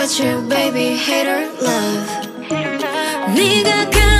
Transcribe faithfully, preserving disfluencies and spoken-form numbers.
What's your baby, hate or love? 네가